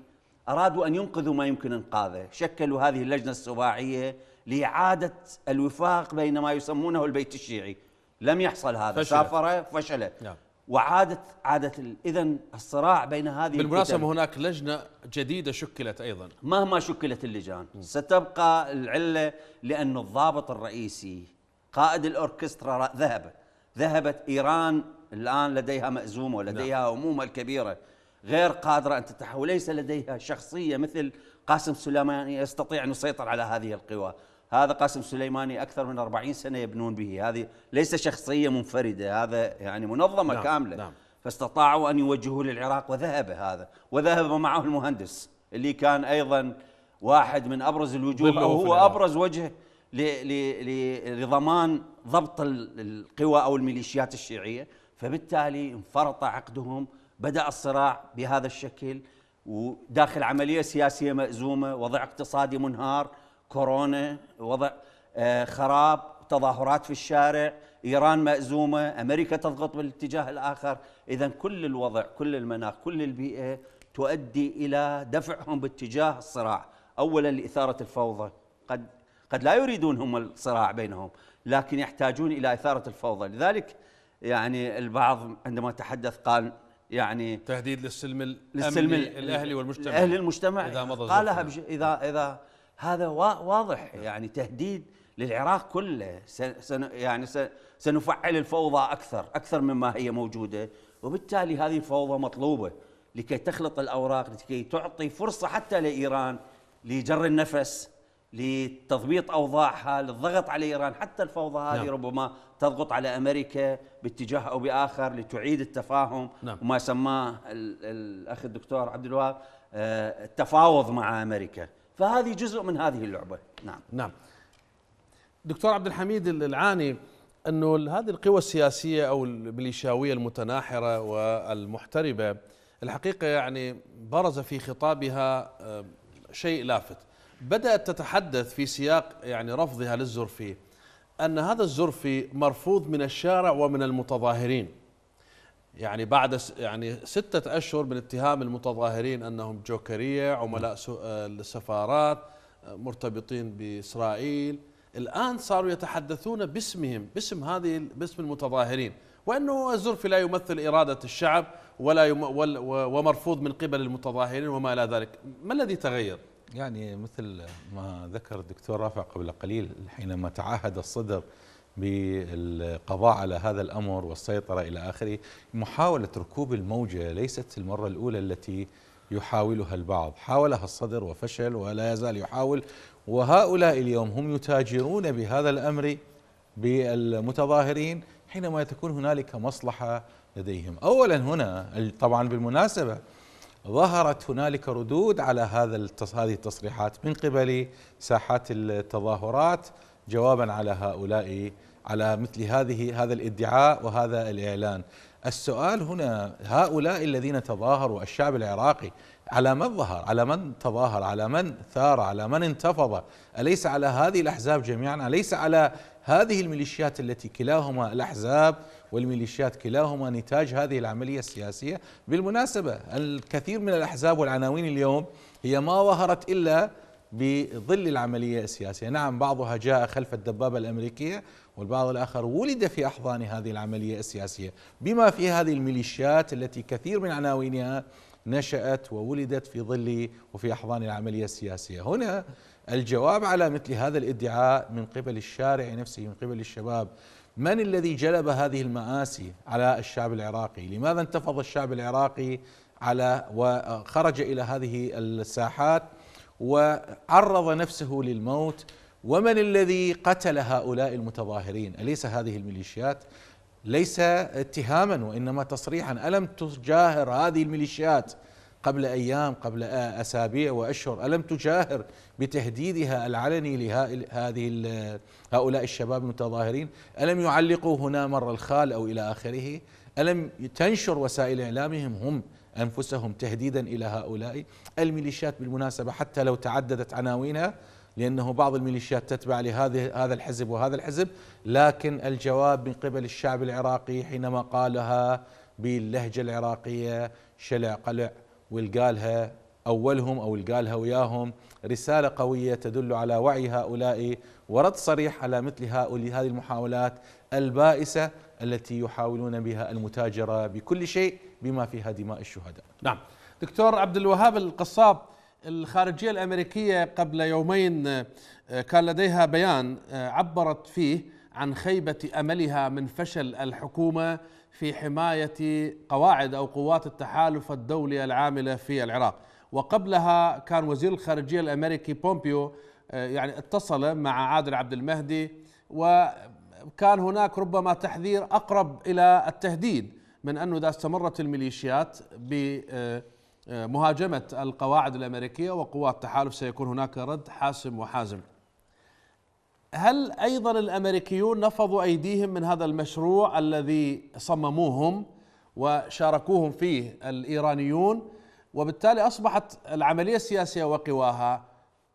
أرادوا أن ينقذوا ما يمكن إنقاذه، شكلوا هذه اللجنة السباعية لإعادة الوفاق بين ما يسمونه البيت الشيعي، لم يحصل هذا، سافر، فشل، وعادت إذن الصراع بين هذه. بالمناسبة هناك لجنة جديدة شكلت أيضا، مهما شكلت اللجان ستبقى العلة، لأن الضابط الرئيسي قائد الأوركسترا ذهبت. إيران الآن لديها مأزومة ولديها همومة الكبيرة، غير قادرة أن تتحول، ليس لديها شخصية مثل قاسم سليماني يستطيع أن يسيطر على هذه القوى. هذا قاسم سليماني أكثر من 40 سنة يبنون به، هذه ليس شخصية منفردة، هذا يعني منظمة كاملة. فاستطاعوا أن يوجهوه للعراق، وذهب هذا، وذهب معه المهندس اللي كان أيضا واحد من أبرز الوجوه، أو هو أبرز وجه لضمان ضبط القوى أو الميليشيات الشيعية. فبالتالي انفرط عقدهم، بدأ الصراع بهذا الشكل، وداخل عملية سياسية مأزومة، وضع اقتصادي منهار، كورونا، وضع خراب، تظاهرات في الشارع، إيران مأزومة، أمريكا تضغط بالاتجاه الآخر. إذا كل الوضع، كل المناخ، كل البيئة تؤدي إلى دفعهم باتجاه الصراع، أولا لإثارة الفوضى. قد لا يريدون هم الصراع بينهم، لكن يحتاجون إلى إثارة الفوضى. لذلك يعني البعض عندما تحدث قال يعني تهديد للسلم الأهلي والمجتمع، أهل المجتمع، إذا مضى قالها إذا هذا واضح، يعني تهديد للعراق كله. سنفعل الفوضى أكثر مما هي موجودة، وبالتالي هذه الفوضى مطلوبة لكي تخلط الأوراق، لكي تعطي فرصة حتى لإيران لجر النفس، لتضبيط أوضاعها، للضغط على إيران. حتى الفوضى هذه نعم. ربما تضغط على أمريكا باتجاه أو بآخر لتعيد التفاهم نعم. وما سماه الأخ الدكتور عبد الوهاب التفاوض مع أمريكا. فهذه جزء من هذه اللعبة. نعم نعم. دكتور عبد الحميد العاني، أنه هذه القوى السياسية أو الميليشياوية المتناحرة والمحتربة الحقيقة يعني برز في خطابها شيء لافت. بدأت تتحدث في سياق يعني رفضها للزرفي أن هذا الزرفي مرفوض من الشارع ومن المتظاهرين، يعني بعد يعني 6 أشهر من اتهام المتظاهرين أنهم جوكرية، عملاء السفارات، مرتبطين بإسرائيل. الآن صاروا يتحدثون باسمهم، باسم المتظاهرين، وأنه الزرفي لا يمثل إرادة الشعب ولا ومرفوض من قبل المتظاهرين وما إلى ذلك. ما الذي تغير؟ يعني مثل ما ذكر الدكتور رافع قبل قليل، حينما تعهد الصدر بالقضاء على هذا الأمر والسيطرة إلى آخره، محاولة ركوب الموجة ليست المرة الأولى التي يحاولها البعض. حاولها الصدر وفشل ولا يزال يحاول، وهؤلاء اليوم هم يتاجرون بهذا الأمر بالمتظاهرين حينما تكون هنالك مصلحة لديهم. أولا هنا طبعا بالمناسبة ظهرت هنالك ردود على هذه التصريحات من قبل ساحات التظاهرات جوابا على هؤلاء، على مثل هذا الادعاء وهذا الإعلان. السؤال هنا، هؤلاء الذين تظاهروا، الشعب العراقي على من ظهر؟ على من تظاهر؟ على من ثار؟ على من انتفض؟ أليس على هذه الأحزاب جميعا؟ أليس على هذه الميليشيات التي كلاهما، الأحزاب والميليشيات كلاهما نتاج هذه العملية السياسية؟ بالمناسبة الكثير من الأحزاب والعناوين اليوم هي ما ظهرت إلا بظل العملية السياسية. نعم بعضها جاء خلف الدبابة الأمريكية، والبعض الآخر ولد في أحضان هذه العملية السياسية، بما في هذه الميليشيات التي كثير من عناوينها نشأت وولدت في ظل وفي أحضان العملية السياسية. هنا الجواب على مثل هذا الادعاء من قبل الشارع نفسه، من قبل الشباب. من الذي جلب هذه المآسي على الشعب العراقي؟ لماذا انتفض الشعب العراقي وخرج إلى هذه الساحات وعرض نفسه للموت؟ ومن الذي قتل هؤلاء المتظاهرين؟ أليس هذه الميليشيات؟ ليس اتهاما وإنما تصريحا. ألم تجاهر هذه الميليشيات قبل أيام، قبل أسابيع وأشهر؟ ألم تجاهر بتهديدها العلني هؤلاء الشباب المتظاهرين؟ ألم يعلقوا هنا مر الخال أو إلى آخره؟ ألم تنشر وسائل إعلامهم هم أنفسهم تهديدا إلى هؤلاء الميليشيات؟ بالمناسبة حتى لو تعددت عناوينها، لأنه بعض الميليشيات تتبع لهذا الحزب وهذا الحزب، لكن الجواب من قبل الشعب العراقي حينما قالها باللهجة العراقية شلع قلع، والقالها أولهم أو القالها وياهم، رسالة قوية تدل على وعي هؤلاء، ورد صريح على مثل هذه المحاولات البائسة التي يحاولون بها المتاجرة بكل شيء بما فيها دماء الشهداء. نعم دكتور عبد الوهاب القصاب، الخارجية الأمريكية قبل يومين كان لديها بيان عبرت فيه عن خيبة أملها من فشل الحكومة في حماية قواعد أو قوات التحالف الدولي العاملة في العراق. وقبلها كان وزير الخارجية الأمريكي بومبيو يعني اتصل مع عادل عبد المهدي، وكان هناك ربما تحذير أقرب إلى التهديد من أنه إذا استمرت الميليشيات بمهاجمة القواعد الأمريكية وقوات التحالف سيكون هناك رد حاسم وحازم. هل أيضا الأمريكيون نفضوا أيديهم من هذا المشروع الذي صمموهم وشاركوهم فيه الإيرانيون، وبالتالي أصبحت العملية السياسية وقواها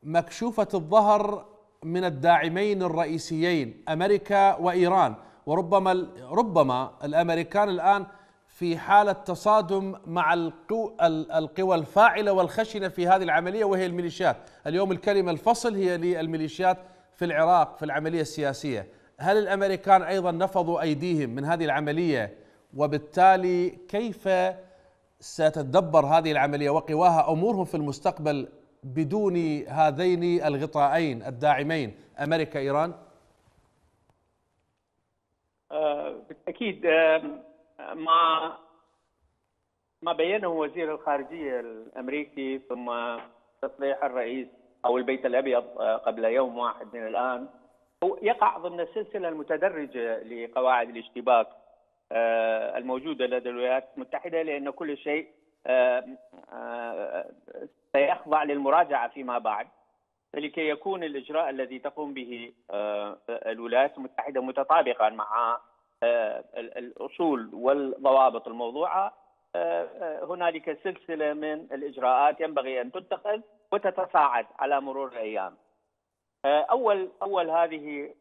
مكشوفة الظهر من الداعمين الرئيسيين أمريكا وإيران، وربما الأمريكان الآن في حالة تصادم مع القوى الفاعلة والخشنة في هذه العملية وهي الميليشيات. اليوم الكلمة الفصل هي للميليشيات في العراق في العملية السياسية. هل الأمريكان أيضا نفضوا أيديهم من هذه العملية؟ وبالتالي كيف ستتدبر هذه العملية وقواها أمورهم في المستقبل بدون هذين الغطاءين الداعمين أمريكا إيران؟ بالتأكيد ما بينه وزير الخارجية الأمريكي ثم تصريح الرئيس أو البيت الأبيض قبل يوم واحد من الآن يقع ضمن السلسلة المتدرجة لقواعد الاشتباك الموجودة لدى الولايات المتحدة، لأن كل شيء سيخضع للمراجعة فيما بعد، فلكي يكون الإجراء الذي تقوم به الولايات المتحدة متطابقا مع الأصول والضوابط الموضوعة. هنالك سلسلة من الإجراءات ينبغي أن تتخذ وتتصاعد على مرور الأيام. أول هذه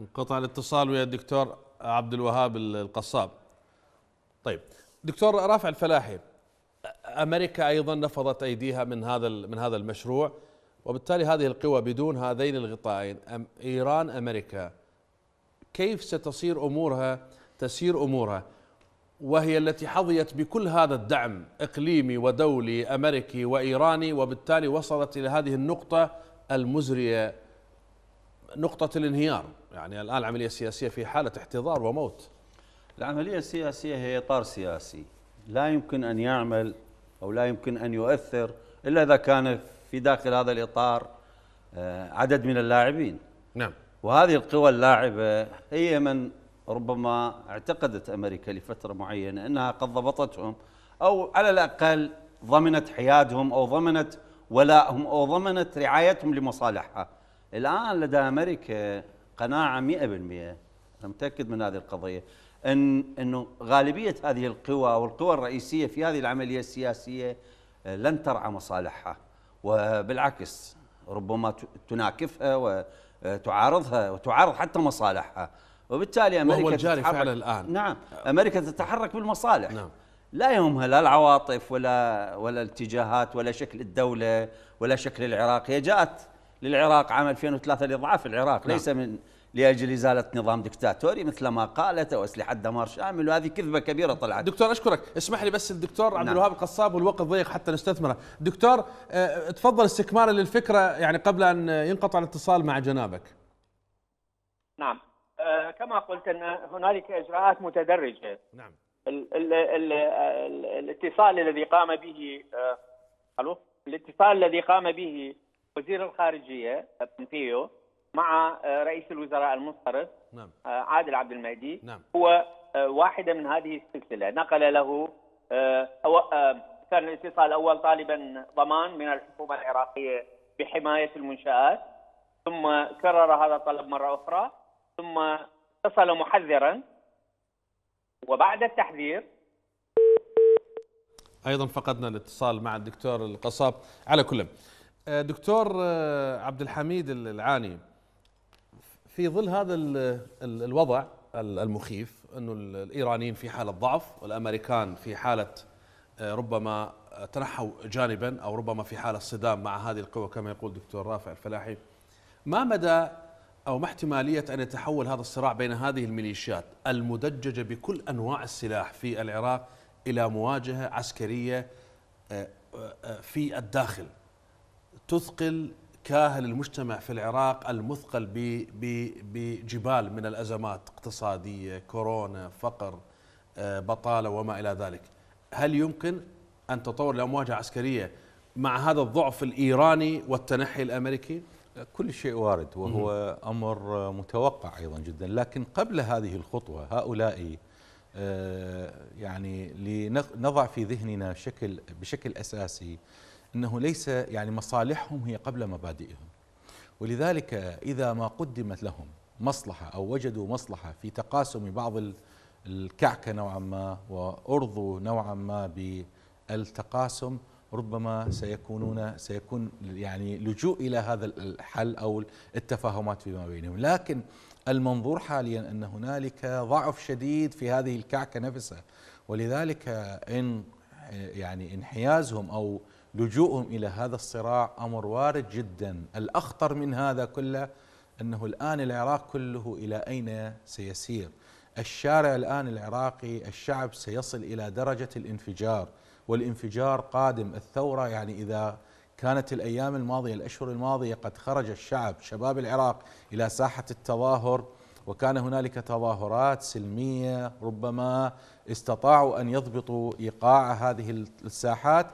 انقطع الاتصال ويا الدكتور عبد الوهاب القصاب. طيب دكتور رافع الفلاحي، أمريكا أيضا نفضت أيديها من هذا المشروع، وبالتالي هذه القوى بدون هذين الغطائين إيران أمريكا كيف ستصير أمورها وهي التي حظيت بكل هذا الدعم إقليمي ودولي أمريكي وإيراني، وبالتالي وصلت إلى هذه النقطة المزرية نقطة الانهيار. يعني الآن العملية السياسية في حالة احتضار وموت. العملية السياسية هي إطار سياسي لا يمكن أن يعمل أو لا يمكن أن يؤثر إلا إذا كان في داخل هذا الإطار عدد من اللاعبين. نعم. وهذه القوى اللاعبة هي من ربما اعتقدت أمريكا لفترة معينة أنها قد ضبطتهم، أو على الأقل ضمنت حيادهم أو ضمنت ولائهم أو ضمنت رعايتهم لمصالحها. الآن لدى أمريكا قناعة 100%، أنا متأكد من هذه القضية، أنه غالبية هذه القوى والقوى الرئيسية في هذه العملية السياسية لن ترعى مصالحها، وبالعكس ربما تناكفها وتعارضها وتعارض حتى مصالحها، وبالتالي أمريكا وهو الجاري فعلا الآن. نعم، أمريكا تتحرك بالمصالح. نعم. لا يهمها لا العواطف ولا الاتجاهات ولا شكل الدولة ولا شكل العراق. هي جاءت للعراق عام 2003 لإضعاف العراق. نعم. ليس من لأجل إزالة نظام دكتاتوري مثل ما قالت أو أسلحة دمار شامل، وهذه كذبة كبيرة طلعت. دكتور أشكرك، اسمح لي بس الدكتور عبد الوهاب القصاب والوقت ضيق حتى نستثمره. دكتور تفضل استكمالا للفكرة يعني قبل أن ينقطع الاتصال مع جنابك. نعم، كما قلت أن هنالك إجراءات متدرجة. نعم. الاتصال الذي قام به وزير الخارجية بومبيو مع رئيس الوزراء المنصرف. نعم. عادل عبد المهدي. نعم. هو واحدة من هذه السلسلة. نقل له كان الاتصال أول طالبا ضمان من الحكومة العراقية بحماية المنشآت، ثم كرر هذا الطلب مرة أخرى، ثم اتصل محذرا، وبعد التحذير أيضا فقدنا الاتصال مع الدكتور القصاب. على كل دكتور عبد الحميد العاني، في ظل هذا الوضع المخيف أنه الإيرانيين في حالة ضعف والأمريكان في حالة ربما تنحوا جانبا أو ربما في حالة صدام مع هذه القوة كما يقول دكتور رافع الفلاحي، ما مدى أو ما احتمالية أن يتحول هذا الصراع بين هذه الميليشيات المدججة بكل أنواع السلاح في العراق إلى مواجهة عسكرية في الداخل تثقل كاهل المجتمع في العراق المثقل بجبال من الأزمات اقتصادية، كورونا، فقر، بطالة وما إلى ذلك؟ هل يمكن أن تطور لمواجهة عسكرية مع هذا الضعف الإيراني والتنحي الأمريكي؟ كل شيء وارد وهو أمر متوقع أيضا جدا، لكن قبل هذه الخطوة هؤلاء يعني لنضع في ذهننا بشكل أساسي أنه ليس يعني مصالحهم هي قبل مبادئهم، ولذلك إذا ما قدمت لهم مصلحة أو وجدوا مصلحة في تقاسم بعض الكعكة نوعا ما وأرضوا نوعا ما بالتقاسم ربما سيكون يعني لجوء إلى هذا الحل أو التفاهمات فيما بينهم. لكن المنظور حاليا أن هنالك ضعف شديد في هذه الكعكة نفسها، ولذلك إن يعني انحيازهم أو لجوءهم إلى هذا الصراع أمر وارد جدا. الأخطر من هذا كله أنه الآن العراق كله إلى أين سيسير؟ الشارع الآن العراقي، الشعب سيصل إلى درجة الانفجار، والانفجار قادم. الثورة يعني إذا كانت الأيام الماضية الأشهر الماضية قد خرج الشعب شباب العراق إلى ساحة التظاهر، وكان هنالك تظاهرات سلمية ربما استطاعوا أن يضبطوا إيقاع هذه الساحات،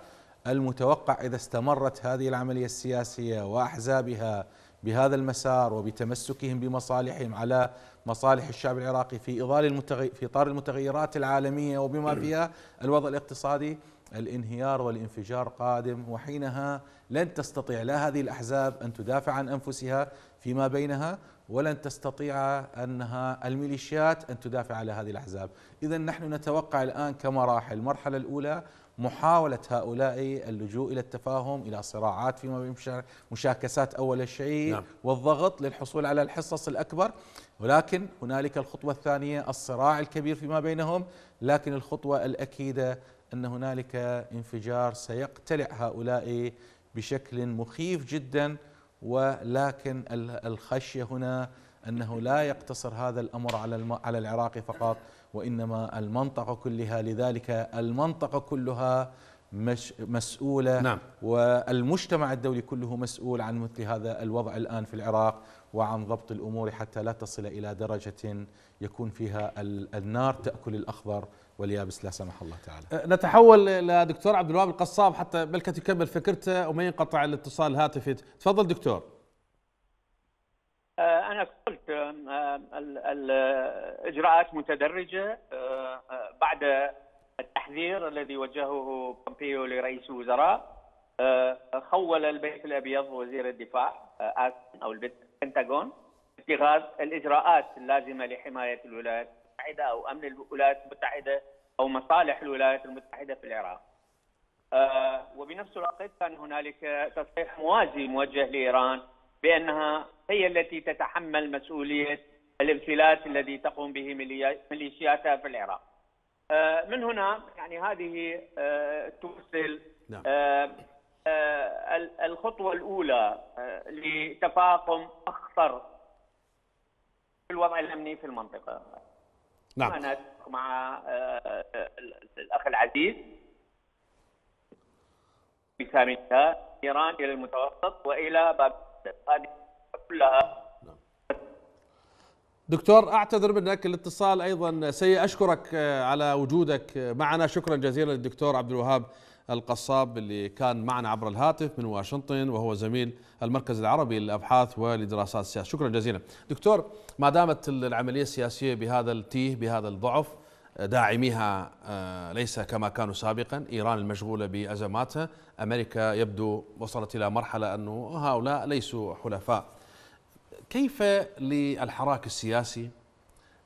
المتوقع إذا استمرت هذه العملية السياسية وأحزابها بهذا المسار وبتمسكهم بمصالحهم على مصالح الشعب العراقي في إطار المتغيرات العالمية وبما فيها الوضع الاقتصادي، الانهيار والانفجار قادم. وحينها لن تستطيع لا هذه الأحزاب أن تدافع عن أنفسها فيما بينها، ولن تستطيع أنها الميليشيات أن تدافع على هذه الأحزاب. إذا نحن نتوقع الآن كمراحل، المرحلة الأولى محاولة هؤلاء اللجوء إلى التفاهم، إلى صراعات فيما بين مشاكسات أول شيء، نعم، والضغط للحصول على الحصص الأكبر. ولكن هنالك الخطوة الثانية، الصراع الكبير فيما بينهم. لكن الخطوة الأكيدة أن هنالك انفجار سيقتلع هؤلاء بشكل مخيف جدا، ولكن الخشية هنا أنه لا يقتصر هذا الأمر على العراق فقط، وإنما المنطقة كلها. لذلك المنطقة كلها مسؤولة، نعم، والمجتمع الدولي كله مسؤول عن مثل هذا الوضع الآن في العراق وعن ضبط الأمور حتى لا تصل إلى درجة يكون فيها النار تأكل الأخضر واليابس لا سمح الله تعالى. نتحول إلى دكتور عبد الوهاب القصاب حتى بلكت يكمل فكرته وما ينقطع الاتصال الهاتفي. تفضل دكتور. أنا قلت الإجراءات متدرجة بعد التحذير الذي وجهه بومبيو لرئيس الوزراء، خول البيت الأبيض وزير الدفاع أو البنتاغون اتخاذ الإجراءات اللازمة لحماية الولايات المتحدة أو أمن الولايات المتحدة أو مصالح الولايات المتحدة في العراق. وبنفس الوقت كان هنالك تصريح موازي موجه لإيران بأنها هي التي تتحمل مسؤولية الابتلاء الذي تقوم به ميليشياتها في العراق. من هنا يعني هذه تمثل الخطوة الأولى لتفاقم أخطر في الوضع الأمني في المنطقة. نعم. أنا أتفق مع الأخ العزيز بسامية إيران إلى المتوسط وإلى باب كلها. دكتور أعتذر منك، الاتصال أيضا سيء. أشكرك على وجودك معنا، شكرا جزيلا للدكتور عبد الوهاب القصاب اللي كان معنا عبر الهاتف من واشنطن، وهو زميل المركز العربي للأبحاث والدراسات السياسة. شكرا جزيلا دكتور. ما دامت العملية السياسية بهذا التيه، بهذا الضعف، داعميها ليس كما كانوا سابقا، إيران المشغولة بأزماتها، أمريكا يبدو وصلت إلى مرحلة أنه هؤلاء ليسوا حلفاء، كيف للحراك السياسي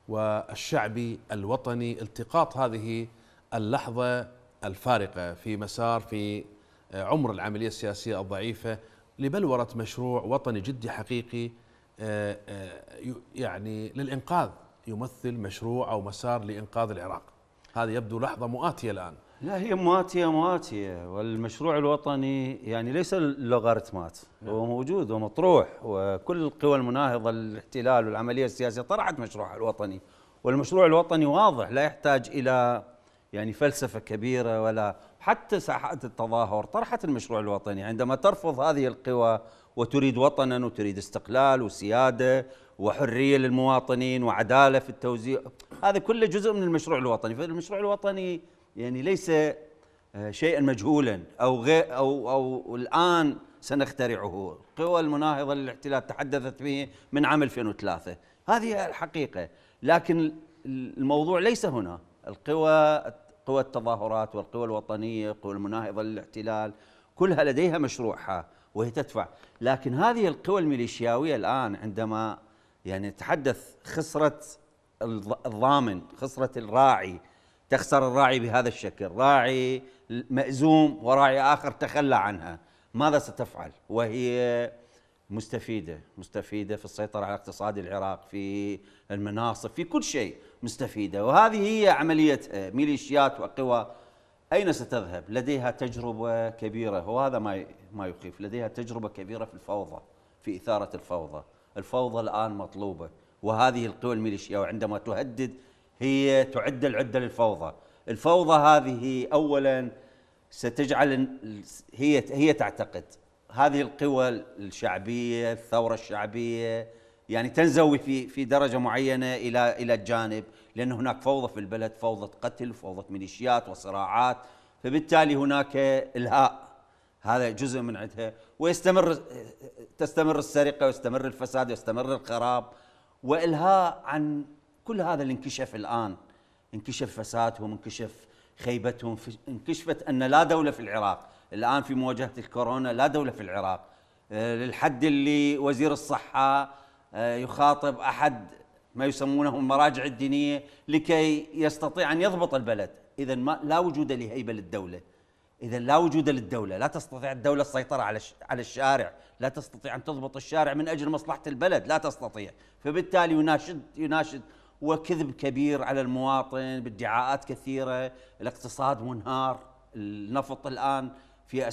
والشعبي الوطني التقاط هذه اللحظة الفارقة في مسار في عمر العملية السياسية الضعيفة لبلورة مشروع وطني جدي حقيقي يعني للإنقاذ، يمثل مشروع أو مسار لإنقاذ العراق؟ هذه يبدو لحظة مؤاتية الآن. لا هي مؤاتية، والمشروع الوطني يعني ليس لوغاريتمات، هو موجود ومطروح، وكل القوى المناهضة للاحتلال والعملية السياسية طرحت مشروعها الوطني، والمشروع الوطني واضح لا يحتاج إلى يعني فلسفة كبيرة، ولا حتى ساحات التظاهر طرحت المشروع الوطني. عندما ترفض هذه القوى وتريد وطنا وتريد استقلال وسيادة وحرية للمواطنين وعدالة في التوزيع، هذا كله جزء من المشروع الوطني. فالمشروع الوطني يعني ليس شيئا مجهولا أو غير أو الآن سنخترعه. القوى المناهضة للاحتلال تحدثت به من عام 2003، هذه الحقيقة. لكن الموضوع ليس هنا، قوى التظاهرات والقوى الوطنية، القوى المناهضة للاحتلال، كلها لديها مشروعها وهي تدفع. لكن هذه القوى الميليشياوية الآن عندما يعني تحدث خسرة الضامن، خسرة الراعي، تخسر الراعي بهذا الشكل، راعي مأزوم وراعي آخر تخلى عنها، ماذا ستفعل؟ وهي مستفيدة في السيطرة على اقتصاد العراق، في المناصب، في كل شيء مستفيدة، وهذه هي عمليتها، ميليشيات وقوى. أين ستذهب؟ لديها تجربة كبيرة، وهذا ما يخيف، لديها تجربة كبيرة في الفوضى، في إثارة الفوضى. الفوضى الآن مطلوبة، وهذه القوى الميليشياوية عندما تهدد هي تعد العدة للفوضى. الفوضى هذه أولا ستجعل هي تعتقد هذه القوى الشعبية، الثورة الشعبية يعني تنزوي في درجة معينة إلى الجانب، لأن هناك فوضى في البلد، فوضى قتل، فوضى ميليشيات وصراعات، فبالتالي هناك إلهاء، هذا جزء من عندها. تستمر السرقة، ويستمر الفساد، ويستمر الخراب، وإلهاء عن كل هذا اللي انكشف الآن، انكشف فسادهم، انكشف خيبتهم، انكشفت أن لا دولة في العراق الآن في مواجهة الكورونا، لا دولة في العراق، للحد اللي وزير الصحة يخاطب أحد ما يسمونه المراجع الدينية لكي يستطيع أن يضبط البلد. إذا لا وجود لهيبة للدولة، إذا لا وجود للدولة، لا تستطيع الدولة السيطرة على الشارع، لا تستطيع أن تضبط الشارع من أجل مصلحة البلد، لا تستطيع، فبالتالي يناشد وكذب كبير على المواطن بادعاءات كثيرة. الاقتصاد منهار، النفط الآن في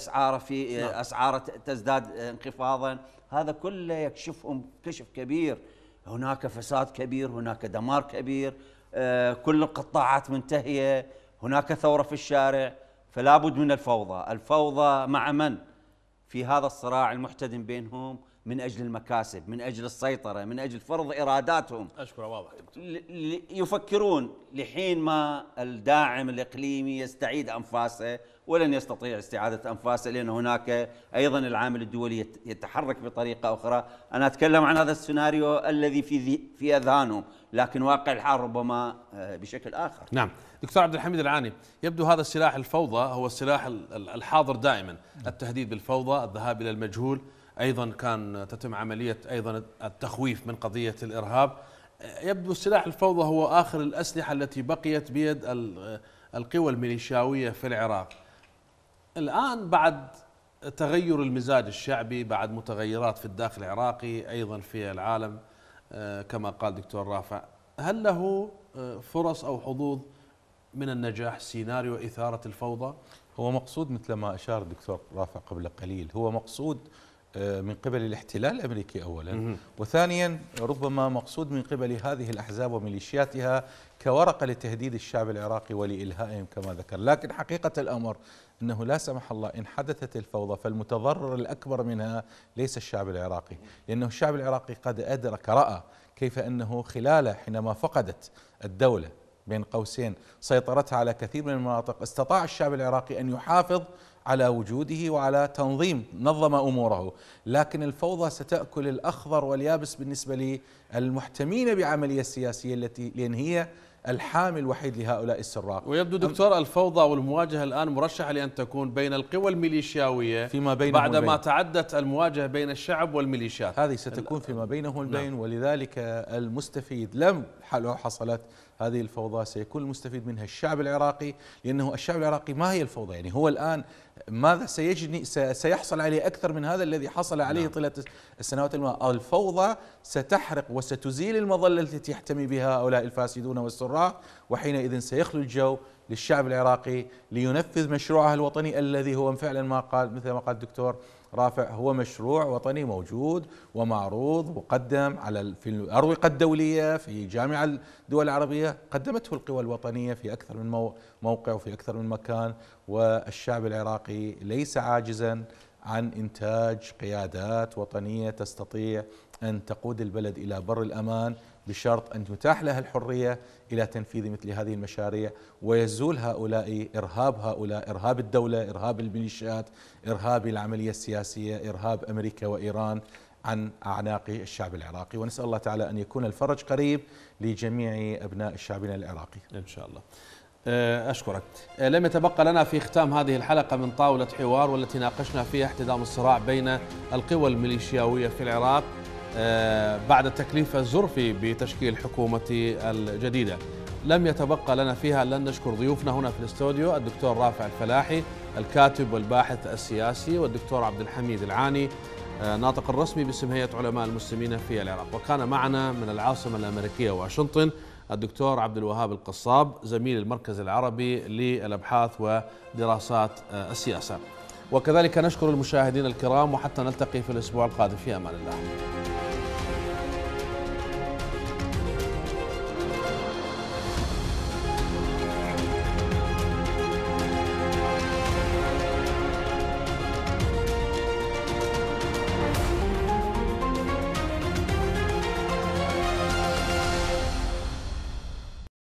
أسعاره تزداد انخفاضا، هذا كله يكشفهم كشف كبير. هناك فساد كبير، هناك دمار كبير، كل القطاعات منتهية، هناك ثورة في الشارع، فلا بد من الفوضى. الفوضى مع من؟ في هذا الصراع المحتدم بينهم من أجل المكاسب، من أجل السيطرة، من أجل فرض إراداتهم. أشكر واضح. يفكرون لحين ما الداعم الإقليمي يستعيد أنفاسه، ولن يستطيع استعادة أنفاسه، لأن هناك أيضا العامل الدولي يتحرك بطريقة أخرى. أنا أتكلم عن هذا السيناريو الذي في أذهانهم، لكن واقع الحال ربما بشكل آخر. نعم دكتور عبد الحميد العاني، يبدو هذا السلاح الفوضى هو السلاح الحاضر دائما، التهديد بالفوضى، الذهاب إلى المجهول، أيضا كان تتم عملية أيضا التخويف من قضية الإرهاب. يبدو السلاح الفوضى هو آخر الأسلحة التي بقيت بيد القوى الميليشياوية في العراق. الآن بعد تغير المزاج الشعبي، بعد متغيرات في الداخل العراقي أيضا في العالم كما قال دكتور رافع، هل له فرص أو حظوظ من النجاح سيناريو إثارة الفوضى؟ هو مقصود مثل ما أشار دكتور رافع قبل قليل، هو مقصود من قبل الاحتلال الأمريكي أولا، وثانيا ربما مقصود من قبل هذه الأحزاب وميليشياتها كورقة لتهديد الشعب العراقي ولإلهائهم كما ذكر. لكن حقيقة الأمر أنه لا سمح الله إن حدثت الفوضى فالمتضرر الأكبر منها ليس الشعب العراقي، لأنه الشعب العراقي قد أدرك، رأى كيف أنه خلاله حينما فقدت الدولة بين قوسين سيطرتها على كثير من المناطق، استطاع الشعب العراقي أن يحافظ على وجوده وعلى تنظيم، نظم أموره. لكن الفوضى ستأكل الأخضر واليابس بالنسبة للمحتمين بعملية سياسية التي لأن هي الحامل الوحيد لهؤلاء السراق. ويبدو دكتور الفوضى والمواجهة الآن مرشحة لأن تكون بين القوى الميليشياوية فيما بينهم، بعدما تعدت المواجهة بين الشعب والميليشيات، هذه ستكون فيما بينهم البين. نعم. ولذلك المستفيد لو حصلت هذه الفوضى سيكون المستفيد منها الشعب العراقي، لأنه الشعب العراقي ما هي الفوضى يعني هو الآن ماذا سيحصل عليه أكثر من هذا الذي حصل عليه؟ نعم. طيلة السنوات الماضية الفوضى ستحرق وستزيل المظلة التي يحتمي بها هؤلاء الفاسدون والسراق، وحينئذ سيخلو الجو للشعب العراقي لينفذ مشروعه الوطني الذي هو فعلا ما قال مثل ما قال الدكتور رافع، هو مشروع وطني موجود ومعروض وقدم في الأروقة الدولية، في جامعة الدول العربية قدمته القوى الوطنية في أكثر من موقع وفي أكثر من مكان، والشعب العراقي ليس عاجزا عن إنتاج قيادات وطنية تستطيع أن تقود البلد إلى بر الأمان، بشرط أن تتاح لها الحرية إلى تنفيذ مثل هذه المشاريع، ويزول هؤلاء إرهاب الدولة، إرهاب الميليشيات، إرهاب العملية السياسية، إرهاب أمريكا وإيران عن أعناق الشعب العراقي. ونسأل الله تعالى أن يكون الفرج قريب لجميع أبناء شعبنا العراقي إن شاء الله. أشكرك. لم يتبقى لنا في ختام هذه الحلقة من طاولة حوار والتي ناقشنا فيها احتدام الصراع بين القوى الميليشياوية في العراق بعد تكليف الزرفي بتشكيل حكومة الجديدة. لم يتبقى لنا فيها إلا أن نشكر ضيوفنا هنا في الاستوديو، الدكتور رافع الفلاحي الكاتب والباحث السياسي، والدكتور عبد الحميد العاني ناطق الرسمي باسم هيئة علماء المسلمين في العراق. وكان معنا من العاصمة الأمريكية واشنطن الدكتور عبد الوهاب القصاب زميل المركز العربي للأبحاث ودراسات السياسة. وكذلك نشكر المشاهدين الكرام، وحتى نلتقي في الأسبوع القادم في أمان الله.